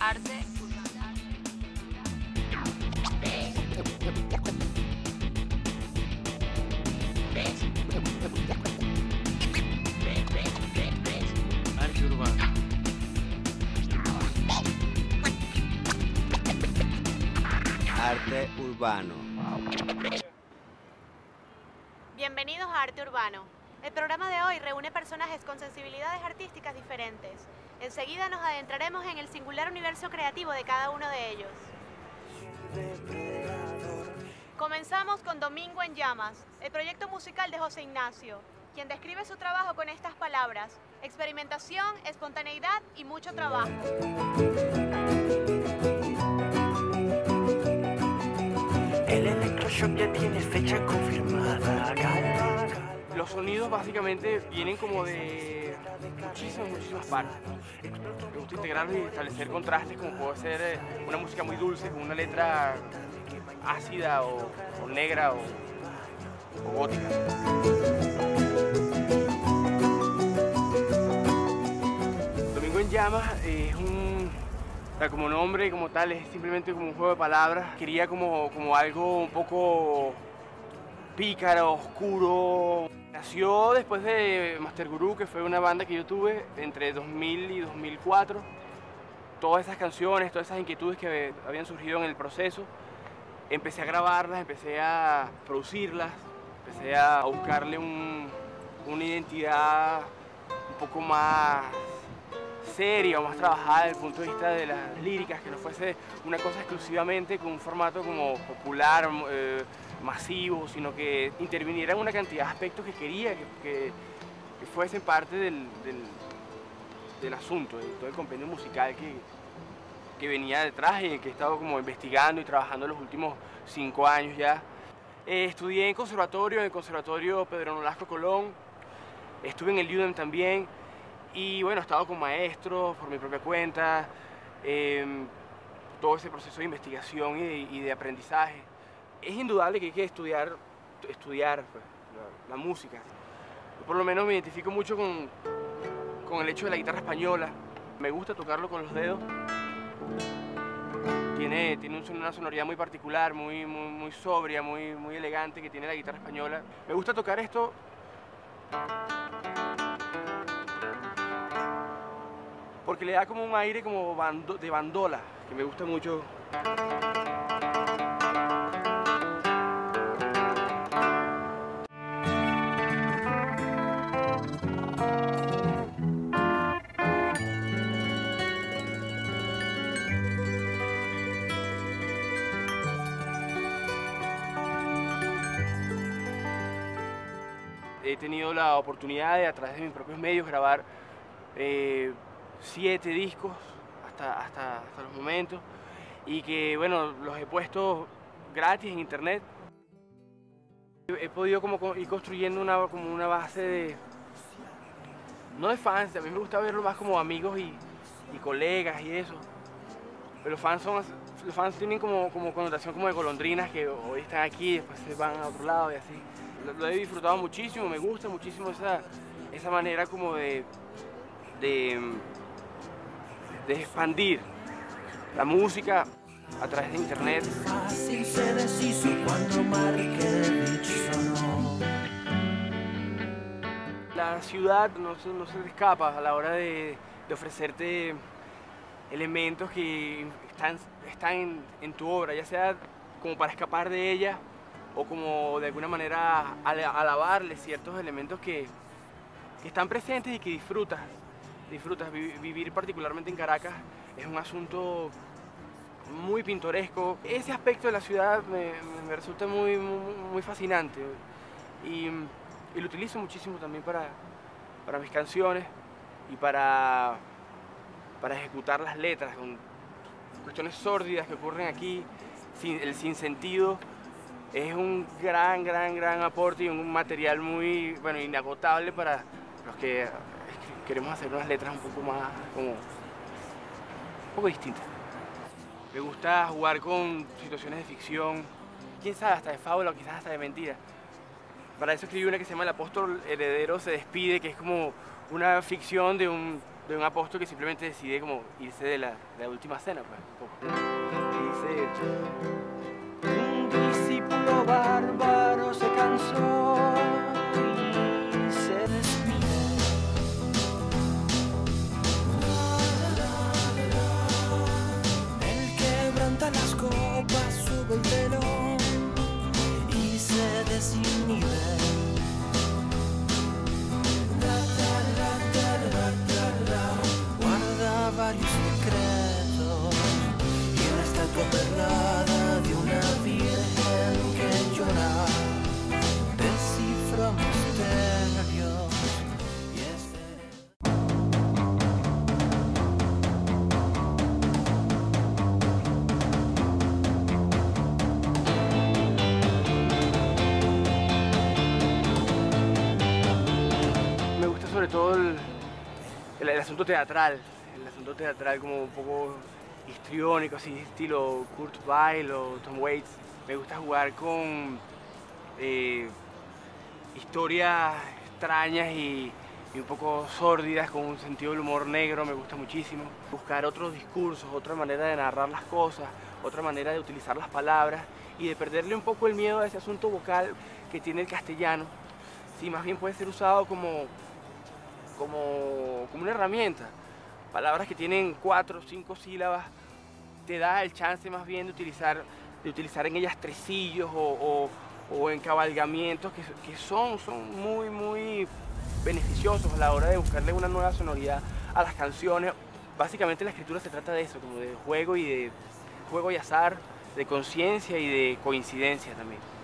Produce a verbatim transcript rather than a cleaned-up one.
arte. Arte urbano. Bienvenidos a Arte Urbano. El programa de hoy reúne personajes con sensibilidades artísticas diferentes. Enseguida nos adentraremos en el singular universo creativo de cada uno de ellos. Comenzamos con Domingo en Llamas, el proyecto musical de José Ignacio, quien describe su trabajo con estas palabras: experimentación, espontaneidad y mucho trabajo. El electroshock ya tiene fecha confirmada. Los sonidos básicamente vienen como de muchísimas, muchísimas partes. Me gusta integrarlos y establecer contrastes, como puede ser una música muy dulce con una letra ácida o, o negra o, o gótica. Domingo en Llamas es un... O sea, como nombre, como tal, es simplemente como un juego de palabras. Quería como, como algo un poco pícaro, oscuro. Nació después de Master Guru, que fue una banda que yo tuve entre dos mil y dos mil cuatro. Todas esas canciones, todas esas inquietudes que habían surgido en el proceso, empecé a grabarlas, empecé a producirlas, empecé a buscarle un, una identidad un poco más seria o más trabajada desde el punto de vista de las líricas, que no fuese una cosa exclusivamente con un formato como popular, eh, masivo, sino que intervinieran una cantidad de aspectos que quería que, que, que fuesen parte del, del, del asunto, de todo el compendio musical que, que venía detrás y que he estado como investigando y trabajando los últimos cinco años ya. Eh, estudié en conservatorio, en el conservatorio Pedro Nolasco Colón, estuve en el U N E M también. Y bueno, he estado con maestros, por mi propia cuenta, eh, todo ese proceso de investigación y de, y de aprendizaje. Es indudable que hay que estudiar, estudiar pues, la, la música. Yo por lo menos me identifico mucho con, con el hecho de la guitarra española. Me gusta tocarlo con los dedos. Tiene, tiene una sonoridad muy particular, muy, muy, muy sobria, muy, muy elegante que tiene la guitarra española. Me gusta tocar esto. Porque le da como un aire como bando, de bandola, que me gusta mucho. He tenido la oportunidad de, a través de mis propios medios, grabar eh, siete discos hasta, hasta, hasta los momentos, y que bueno, los he puesto gratis en internet. He podido como ir construyendo una, como una base de, no de fans, a mí me gusta verlo más como amigos y, y colegas y eso. Pero los fans, son, los fans tienen como, como connotación como de golondrinas que hoy están aquí, después se van a otro lado y así. Lo, lo he disfrutado muchísimo, me gusta muchísimo esa, esa manera como de, de de expandir la música a través de internet. La ciudad no se, no se te escapa a la hora de, de ofrecerte elementos que están, están en, en tu obra, ya sea como para escapar de ella o como de alguna manera alabarle ciertos elementos que, que están presentes y que disfrutas. Disfrutas. Vivir particularmente en Caracas es un asunto muy pintoresco. Ese aspecto de la ciudad me, me resulta muy, muy, muy fascinante y, y lo utilizo muchísimo también para, para mis canciones y para, para ejecutar las letras con cuestiones sórdidas que ocurren aquí. Sin, el sinsentido es un gran, gran, gran aporte y un material muy bueno, inagotable para los que queremos hacer unas letras un poco más, como, un poco distintas. Me gusta jugar con situaciones de ficción, quién sabe, hasta de fábula o quizás hasta de mentira. Para eso escribí una que se llama El apóstol heredero se despide, que es como una ficción de un, de un apóstol que simplemente decide como irse de la, de la última cena, pues, un poco. Un discípulo bárbaro se cansó y se despidió. El que quebranta las copas sube el telón y se desinhibe. Varios secretos y la estatua perlada de una virgen que llora descifra misterios. Y este... Me gusta sobre todo el, el, el asunto teatral. Teatral como un poco histriónico, así estilo Kurt Vile o Tom Waits. Me gusta jugar con eh, historias extrañas y, y un poco sórdidas, con un sentido del humor negro, me gusta muchísimo. Buscar otros discursos, otra manera de narrar las cosas, otra manera de utilizar las palabras y de perderle un poco el miedo a ese asunto vocal que tiene el castellano. Sí, más bien puede ser usado como, como, como una herramienta. Palabras que tienen cuatro o cinco sílabas, te da el chance más bien de utilizar, de utilizar en ellas tresillos o, o, o encabalgamientos que, que son, son muy, muy beneficiosos a la hora de buscarle una nueva sonoridad a las canciones. Básicamente la escritura se trata de eso, como de juego y, de, juego y azar, de conciencia y de coincidencia también.